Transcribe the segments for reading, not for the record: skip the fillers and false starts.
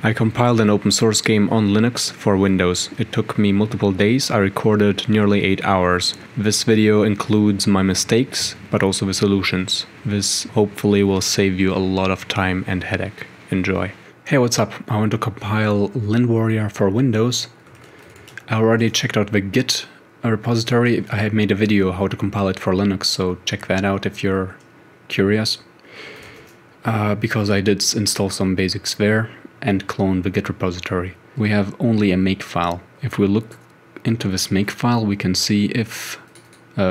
I compiled an open source game on Linux for Windows. It took me multiple days. I recorded nearly 8 hours. This video includes my mistakes, but also the solutions. This hopefully will save you a lot of time and headache. Enjoy. Hey, what's up? I want to compile LinWarrior for Windows. I already checked out the Git repository. I had made a video how to compile it for Linux, so check that out if you're curious. Because I did install some basics there and clone the Git repository. We have only a Makefile. If we look into this Makefile, we can see if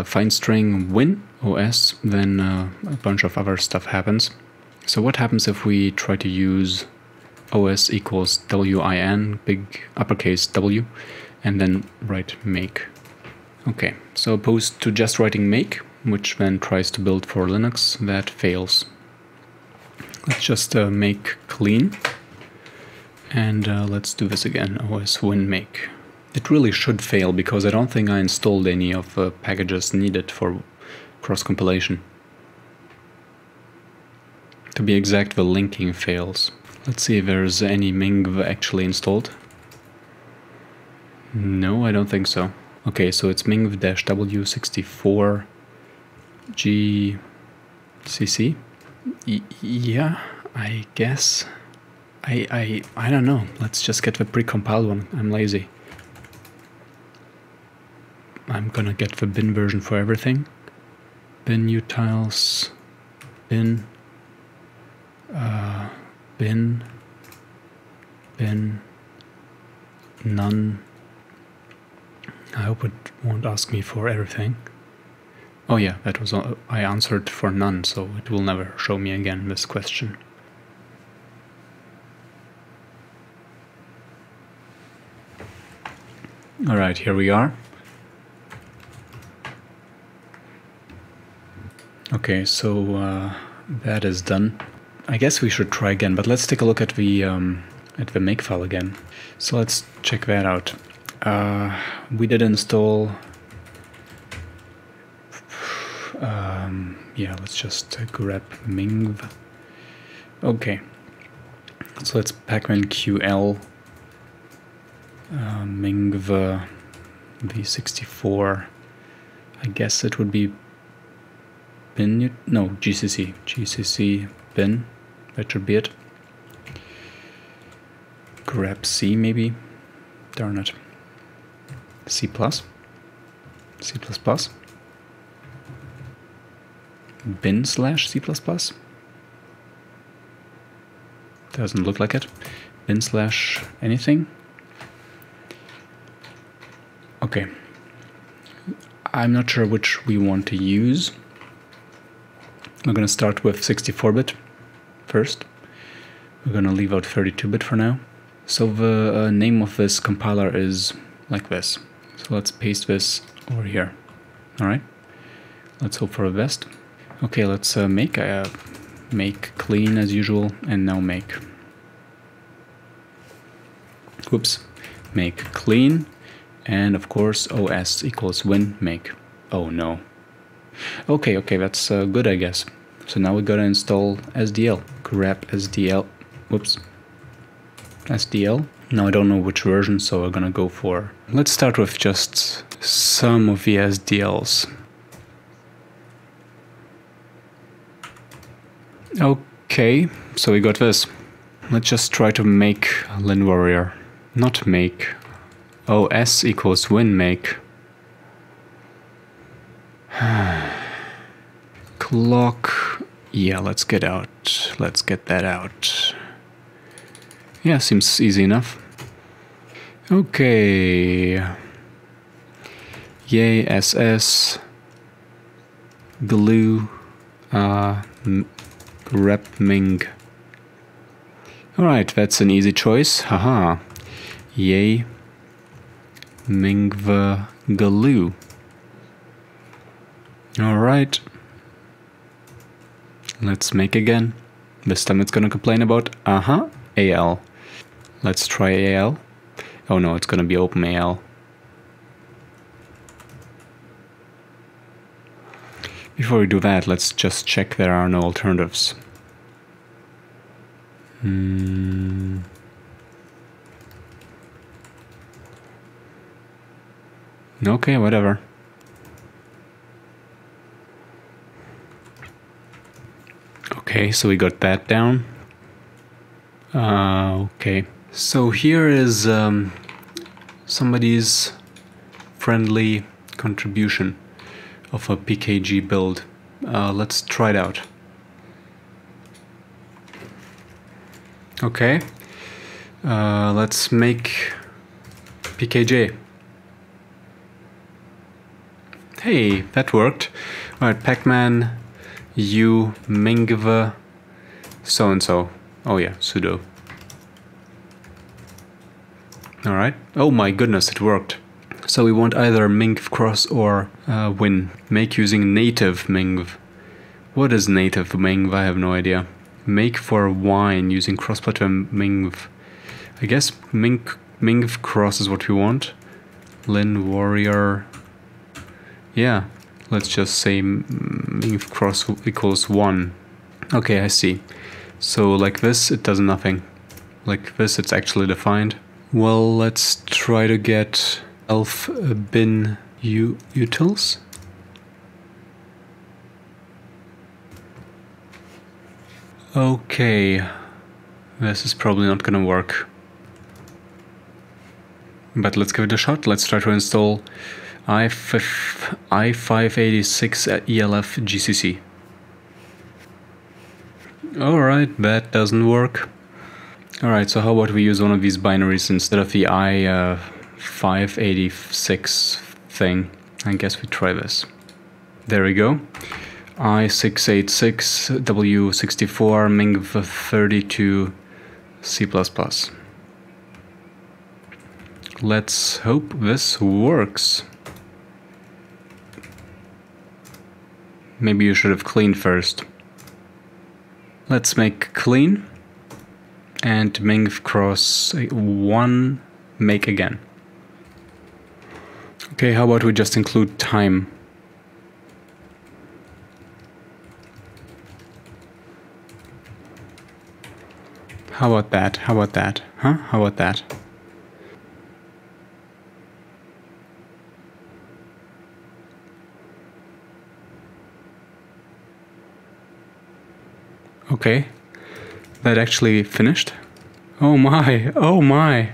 find string win OS, then a bunch of other stuff happens. So what happens if we try to use OS equals WIN, big uppercase W, and then write make? Okay, so opposed to just writing make, which then tries to build for Linux, that fails. Let's just make clean. And let's do this again, OS win make. It really should fail because I don't think I installed any of the packages needed for cross-compilation. To be exact, the linking fails. Let's see if there's any mingw actually installed. No, I don't think so. Okay, so it's mingw-w64-gcc. Yeah, I guess. I don't know. Let's just get the pre-compiled one. I'm lazy. I'm gonna get the bin version for everything. Bin utils, bin, none. I hope it won't ask me for everything. Oh yeah, that was all. I answered for none, so it will never show me again this question. All right, here we are. Okay, so that is done. I guess we should try again, but let's take a look at the Makefile again. So let's check that out. We did install. Yeah, let's just grab mingw. Okay, so let's pacman ql. Mingw-w64, I guess it would be bin, no, GCC bin, that should be it. Grep C maybe, darn it, C++, bin /C++, doesn't look like it, bin / anything. Okay, I'm not sure which we want to use. We're going to start with 64-bit first. We're going to leave out 32-bit for now. So the name of this compiler is like this. So let's paste this over here. All right, let's hope for the best. Okay, let's make clean as usual, and now make. Whoops, make clean. And of course, OS equals win make. Oh no. Okay, that's good, I guess. So now we gotta install SDL. Grep SDL. Whoops. SDL. Now I don't know which version, so we're gonna go for. Let's start with just some of the SDLs. Okay, so we got this. Let's just try to make LinWarrior. Not make. OS equals win make. Clock. Yeah, let's get out. Let's get that out. Yeah, seems easy enough. Okay. Yay, SS. GLEW. Grep ming. Alright, that's an easy choice. Haha. Yay. mingw-w64-glu. All right, let's make again. This time it's gonna complain about AL. Let's try AL. Oh no, it's gonna be OpenAL. Before we do that, let's just check there are no alternatives. Okay, whatever. Okay, so we got that down. Okay, so here is somebody's friendly contribution of a PKG build. Let's try it out. Okay, let's make PKG. Hey, that worked. All right, pacman u mingw so and so. Oh yeah, sudo. All right. Oh my goodness, it worked. So we want either mingw cross or win. Make using native mingw. What is native mingw? I have no idea. Make for wine using cross-platform mingw. I guess mingw cross is what we want. LinWarrior. Yeah, let's just say mingw cross equals 1. Okay, I see. So like this, it does nothing. Like this, it's actually defined. Well, let's try to get elf bin utils. Okay, this is probably not gonna work. But let's give it a shot. Let's try to install i586-ELF-GCC. Alright, that doesn't work. Alright, so how about we use one of these binaries instead of the i586 thing? I guess we try this. There we go. i686-w64-mingw32-C++. Let's hope this works. Maybe you should have cleaned first. Let's make clean and mingw cross 1, make again. Okay, how about we just include time? How about that? How about that? Huh? How about that? Okay, that actually finished. Oh my, oh my.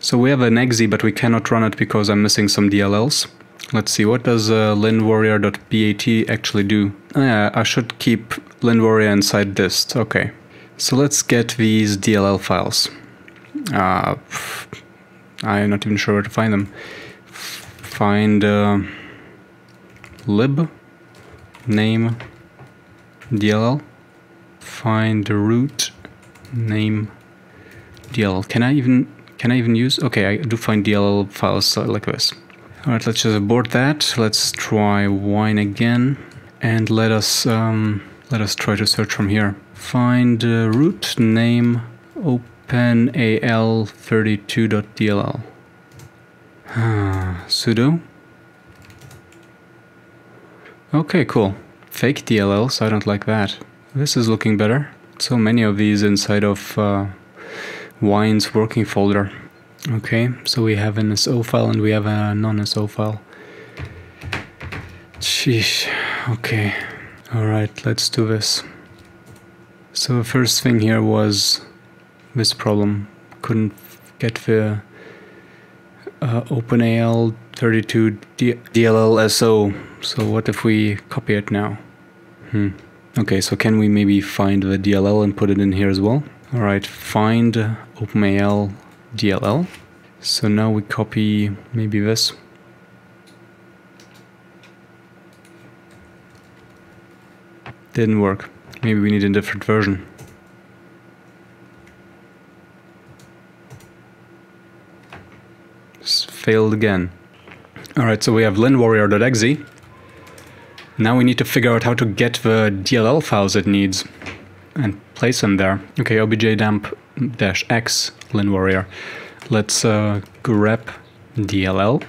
So we have an exe, but we cannot run it because I'm missing some DLLs. Let's see, what does linwarrior.bat actually do? Yeah, I should keep linwarrior inside dist, okay. So let's get these DLL files. I'm not even sure where to find them. Find lib, name, DLL, find root, name, DLL. Can I even use? Okay, I do find DLL files like this. All right, let's just abort that. Let's try wine again, and let us try to search from here. Find root, name, OpenAL32.dll. Sudo. Okay, cool. Fake DLLs, I don't like that. This is looking better. So many of these inside of wine's working folder. Okay, so we have an SO file and we have a non-SO file. Sheesh, okay. All right, let's do this. So the first thing here was this problem. Couldn't get the OpenAL 32 DLL SO. So what if we copy it now? Okay, so can we maybe find the DLL and put it in here as well? All right, find OpenAL DLL. So now we copy maybe this. Didn't work. Maybe we need a different version. Just failed again. All right, so we have linwarrior.exe. Now we need to figure out how to get the DLL files it needs and place them there. Okay, objdump-x linwarrior. Let's grep DLL.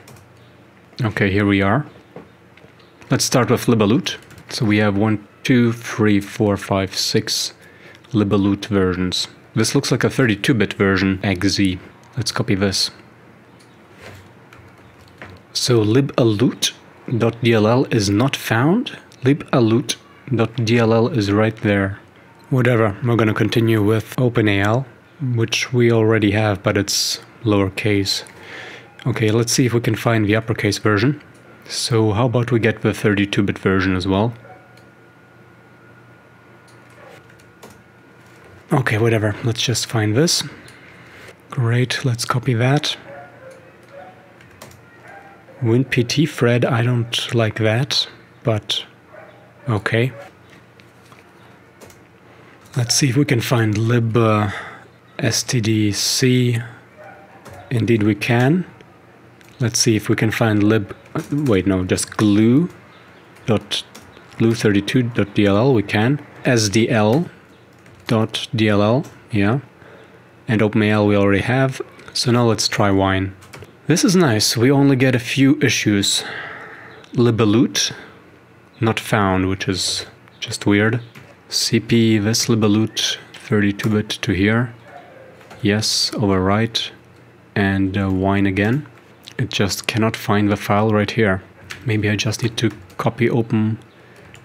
Okay, here we are. Let's start with libalut. So we have 1, 2, 3, 4, 5, 6 libalut versions. This looks like a 32-bit version, exe. Let's copy this. So libalut.dll is not found. libalut.dll is right there. Whatever, we're gonna continue with OpenAL, which we already have, but it's lowercase. Okay, let's see if we can find the uppercase version. So how about we get the 32-bit version as well? Okay, whatever, let's just find this. Great, let's copy that. WinPT Fred, I don't like that, but okay. Let's see if we can find lib stdc. Indeed we can. Let's see if we can find glue32.dll, we can. SDL.dll, yeah. And OpenAL we already have. So now let's try wine. This is nice, we only get a few issues. Libalut, not found, which is just weird. CP this libalut 32-bit to here. Yes, overwrite. And wine again. It just cannot find the file right here. Maybe I just need to copy open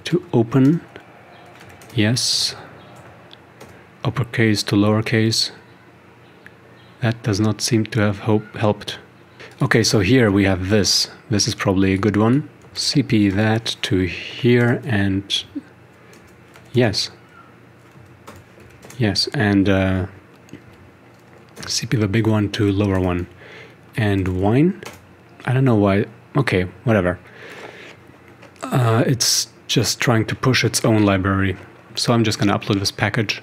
to open. Yes. Uppercase to lowercase. That does not seem to have helped. Okay, so here we have this. This is probably a good one. CP that to here and yes. Yes, and CP the big one to lower one. And wine? I don't know why. Okay, whatever. It's just trying to push its own library. So I'm just gonna upload this package.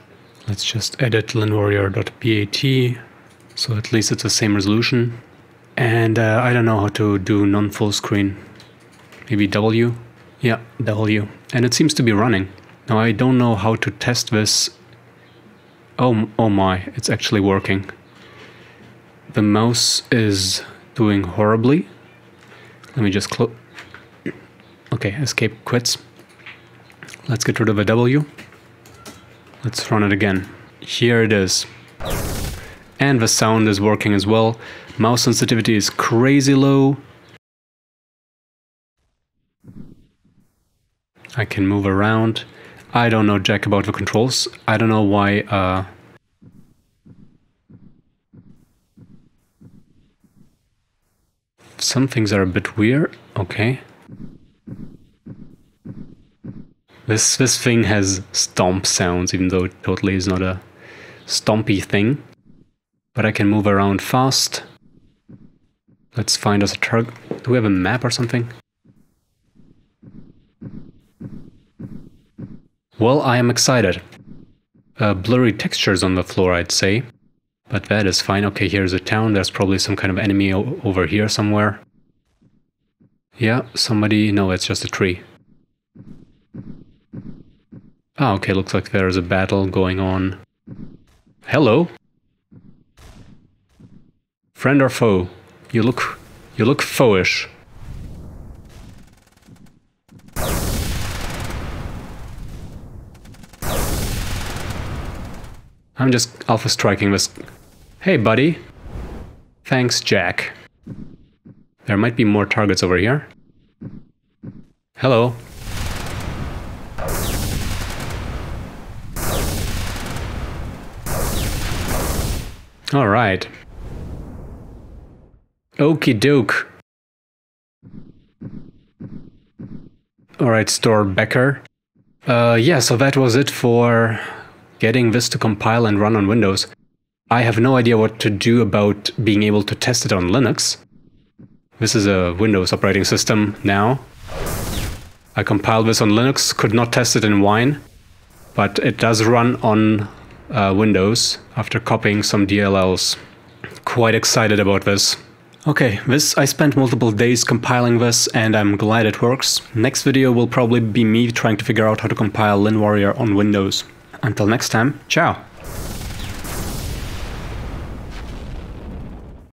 Let's just edit linwarrior.bat. So at least it's the same resolution. And I don't know how to do non-full screen. Maybe W? Yeah, W. And it seems to be running. Now I don't know how to test this. Oh my, it's actually working. The mouse is doing horribly. Let me just close. Okay, escape quits. Let's get rid of a W. Let's run it again. Here it is. And the sound is working as well. Mouse sensitivity is crazy low. I can move around. I don't know jack about the controls. I don't know why some things are a bit weird. Okay. This thing has stomp sounds, even though it totally is not a stompy thing. But I can move around fast. Let's find us a target. Do we have a map or something? Well, I am excited. Blurry textures on the floor, I'd say. But that is fine. Okay, here's a town. There's probably some kind of enemy over here somewhere. Yeah, somebody... No, it's just a tree. Ah, okay, looks like there is a battle going on. Hello? Friend or foe? You look foe-ish. I'm just alpha striking this. Hey, buddy. Thanks, Jack. There might be more targets over here. Hello. All right. Okie doke. All right, Store Becker. Yeah, so that was it for getting this to compile and run on Windows. I have no idea what to do about being able to test it on Linux. This is a Windows operating system now. I compiled this on Linux, could not test it in Wine, but it does run on Windows after copying some DLLs. Quite excited about this. Okay, I spent multiple days compiling this and I'm glad it works. Next video will probably be me trying to figure out how to compile LinWarrior on Windows. Until next time, ciao!